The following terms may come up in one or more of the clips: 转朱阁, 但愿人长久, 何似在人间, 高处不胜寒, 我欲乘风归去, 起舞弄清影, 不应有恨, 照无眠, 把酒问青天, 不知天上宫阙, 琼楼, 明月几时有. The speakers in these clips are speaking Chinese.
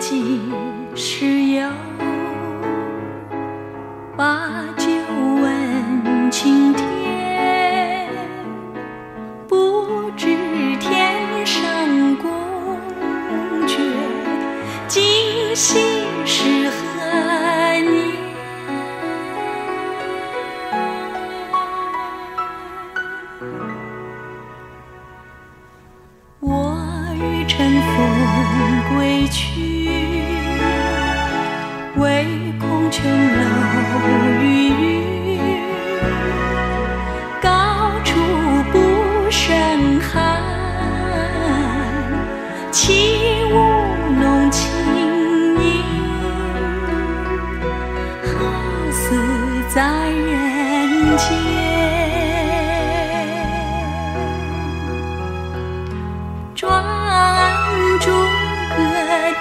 几时有？把酒问青天，不知天上宫阙，今夕是何年？我欲乘风归去，唯恐琼楼玉宇，高处不胜寒。起舞弄清影，好似在人间。转朱阁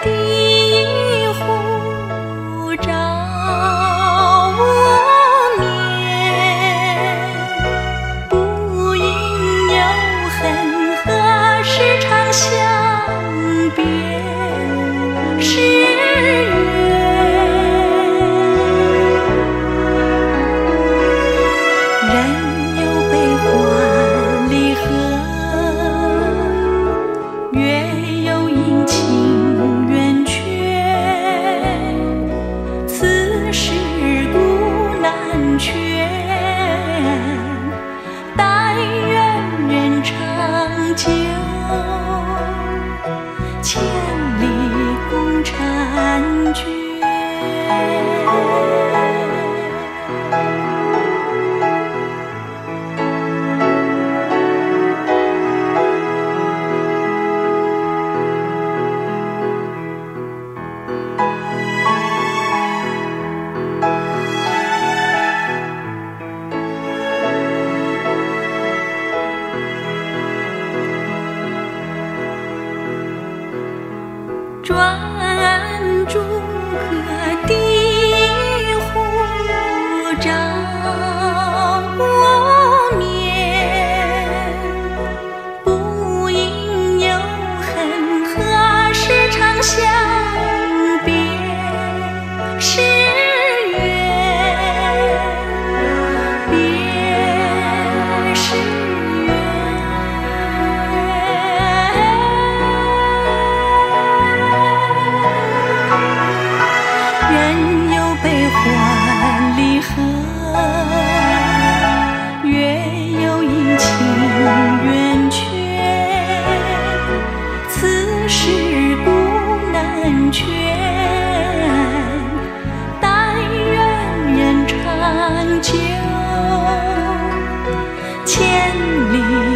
第一。转朱阁第一壶，照我眠。不应有恨，何时长相别是缘，别是缘。但愿人长久，千里。